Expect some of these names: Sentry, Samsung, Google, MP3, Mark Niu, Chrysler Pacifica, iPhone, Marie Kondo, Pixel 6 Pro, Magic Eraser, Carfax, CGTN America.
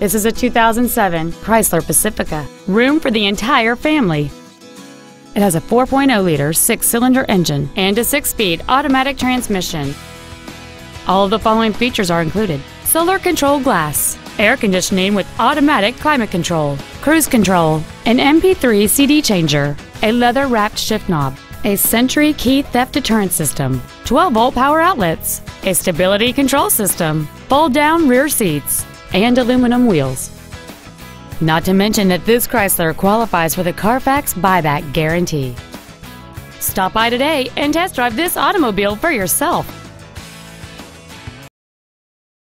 This is a 2007 Chrysler Pacifica. Room for the entire family. It has a 4.0-liter six-cylinder engine and a six-speed automatic transmission. All of the following features are included: solar control glass, air conditioning with automatic climate control, cruise control, an MP3 CD changer, a leather-wrapped shift knob, a Sentry key theft deterrent system, 12-volt power outlets, a stability control system, fold-down rear seats, and aluminum wheels. Not to mention that this Chrysler qualifies for the Carfax buyback guarantee. Stop by today and test drive this automobile for yourself.